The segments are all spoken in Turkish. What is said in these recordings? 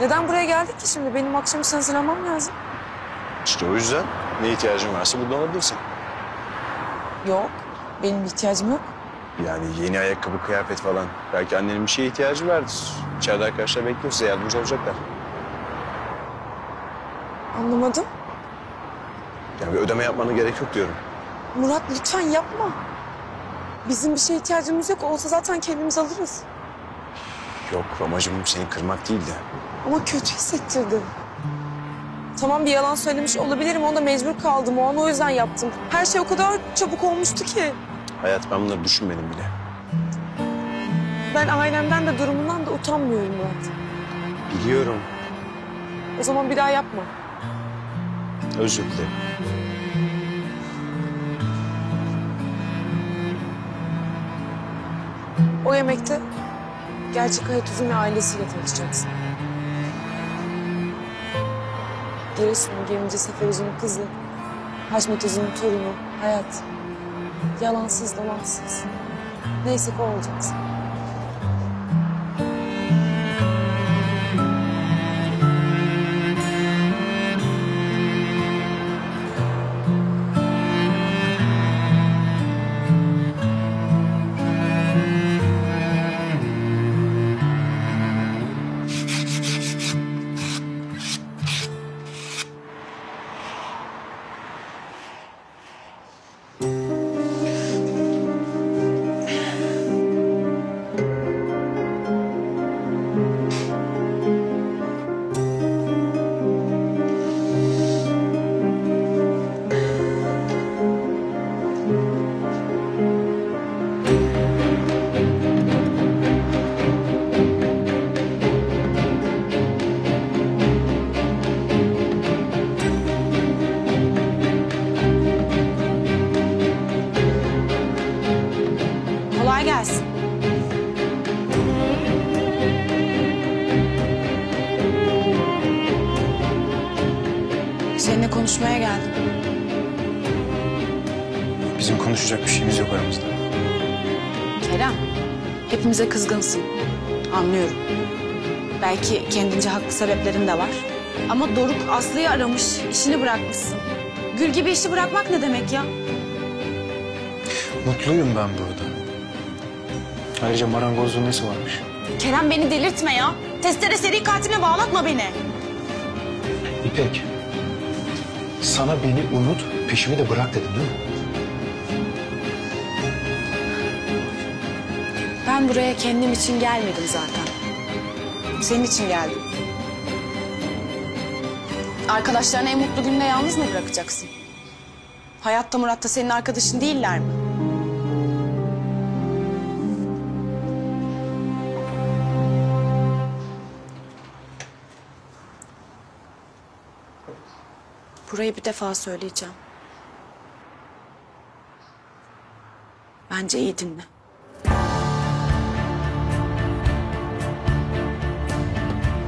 Neden buraya geldik ki şimdi? Benim akşam için hazırlamam lazım. İşte o yüzden ne ihtiyacın varsa buradan alabilirsin. Yok, benim ihtiyacım yok. Yani yeni ayakkabı, kıyafet falan. Belki annenin bir şeye ihtiyacı vardır. İçeride arkadaşlar bekliyor, size yardımcı olacaklar. Anlamadım. Ya bir ödeme yapmana gerek yok diyorum. Murat lütfen yapma. Bizim bir şeye ihtiyacımız yok. Olsa zaten kendimiz alırız. Yok, amacım seni kırmak değildi. Ama kötü hissettirdim. Tamam, bir yalan söylemiş olabilirim. Ona mecbur kaldım. O an o yüzden yaptım. Her şey o kadar çabuk olmuştu ki. Hayat, ben bunları düşünmedim bile. Ben ailemden de durumundan da utanmıyorum Murat. Biliyorum. O zaman bir daha yapma. Özür dilerim. O yemekte gerçek hayat uzun ve ailesiyle tanışacaksın. Giresun'un gelince Sefer Uzu'nun kızı, Haşmet Uzu'nun torunu, hayat. Yalansız, dolansız. Neyse o olacaksın. Seninle konuşmaya geldim. Bizim konuşacak bir şeyimiz yok aramızda. Kerem, hepimize kızgınsın. Anlıyorum. Belki kendince haklı sebeplerin de var. Ama Doruk Aslı'yı aramış, işini bırakmışsın. Gül gibi işi bırakmak ne demek ya? Mutluyum ben burada. Ayrıca marangozluğun nesi varmış? Kerem, beni delirtme ya. Testere seri katiline bağlatma beni. İpek, sana beni unut, peşimi de bırak dedim değil mi? Ben buraya kendim için gelmedim zaten. Senin için geldim. Arkadaşlarını en mutlu günde yalnız mı bırakacaksın? Hayatta Murat da senin arkadaşın değiller mi? Burayı bir defa söyleyeceğim. Bence iyi dinle.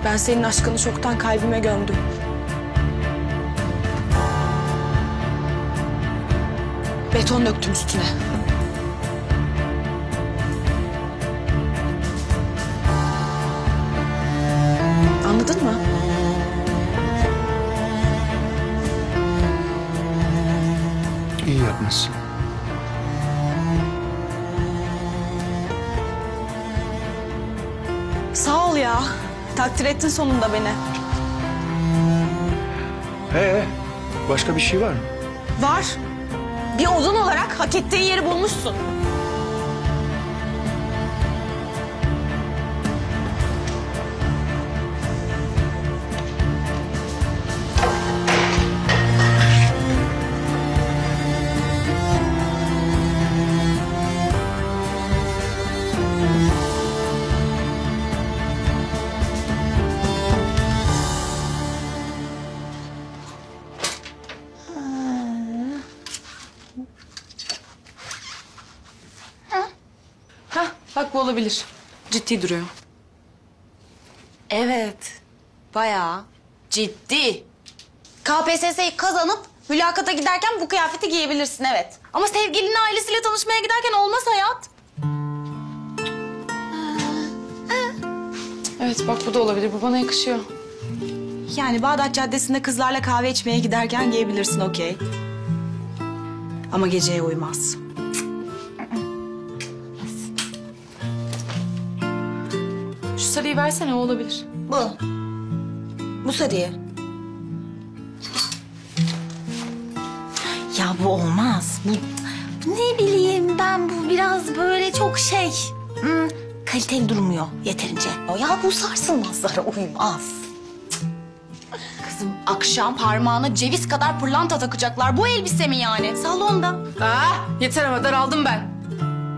Ben senin aşkını çoktan kalbime gömdüm. Beton döktüm üstüne. Anladın mı? İyi yapmışsın. Sağ ol ya. Takdir ettin sonunda beni. Başka bir şey var mı? Var. Bir odun olarak hak ettiği yeri bulmuşsun. Bak, bu olabilir. Ciddi duruyor. Evet. Bayağı ciddi. KPSS'yi kazanıp mülakata giderken bu kıyafeti giyebilirsin, evet. Ama sevgilinin ailesiyle tanışmaya giderken olmaz hayat. Evet bak bu da olabilir. Bu bana yakışıyor. Yani Bağdat Caddesi'nde kızlarla kahve içmeye giderken giyebilirsin okey. Ama geceye uymaz. Şu sarıyı versene o olabilir. Bu. Bu sarıyı. Ya bu olmaz. Bu ne bileyim ben bu biraz böyle çok şey. Kaliteli durmuyor yeterince. Ya bu sarsılmazlara uymaz. Kızım akşam parmağına ceviz kadar pırlanta takacaklar. Bu elbise mi yani? Salonda. Yeter ama daraldım ben.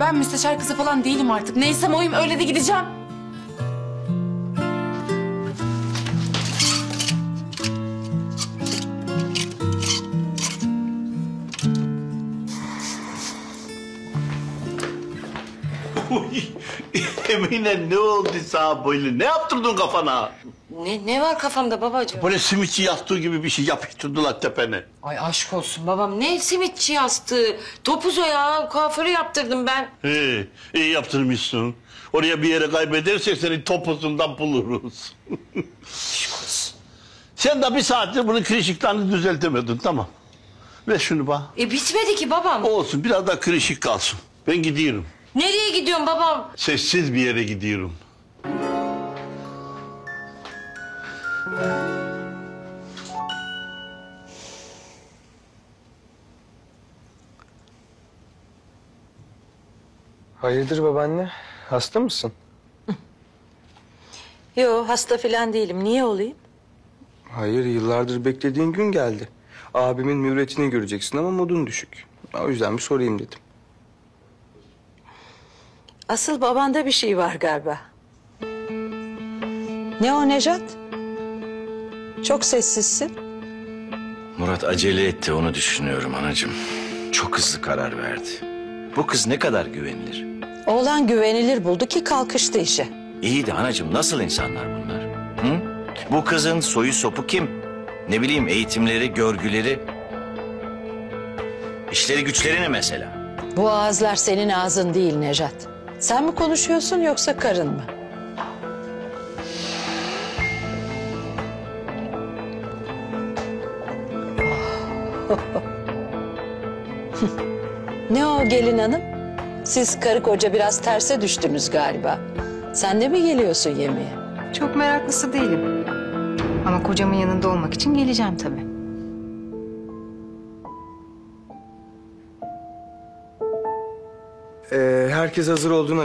Ben müsteşar kızı falan değilim artık. Neysem oyum öyle de gideceğim. Emine ne oldu sana böyle? Ne yaptırdın kafana? Ne var kafamda babacığım? Böyle simitçi yastığı gibi bir şey yapıştırdılar tepene. Ay aşk olsun babam. Ne simitçi yastığı? Topuz o ya. Kuaförü yaptırdım ben. İyi yaptırmışsın. Oraya bir yere kaybedersek seni topuzundan buluruz. Aşk olsun. Sen de bir saattir bunun kırışıklığını düzeltemedin tamam. Ver şunu bak. Bitmedi ki babam. Olsun biraz daha kırışık kalsın. Ben gidiyorum. Nereye gidiyorsun babam? Sessiz bir yere gidiyorum. Hayırdır babaanne? Hasta mısın? Yo, hasta falan değilim. Niye olayım? Hayır, yıllardır beklediğin gün geldi. Abimin müvretini göreceksin ama modun düşük. O yüzden bir sorayım dedim. Asıl babanda bir şey var galiba. Ne o Nejat? Çok sessizsin. Murat acele etti onu düşünüyorum anacığım. Çok hızlı karar verdi. Bu kız ne kadar güvenilir? Oğlan güvenilir buldu ki kalkıştı işe. İyi de anacığım nasıl insanlar bunlar? Hı? Bu kızın soyu sopu kim? Ne bileyim eğitimleri, görgüleri. İşleri güçleri ne mesela? Bu ağızlar senin ağzın değil Nejat. Sen mi konuşuyorsun yoksa karın mı? Ne o gelin hanım? Siz karı koca biraz terse düştünüz galiba. Sen de mi geliyorsun yemeğe? Çok meraklısı değilim. Ama kocamın yanında olmak için geleceğim tabii. Herkes hazır olduğuna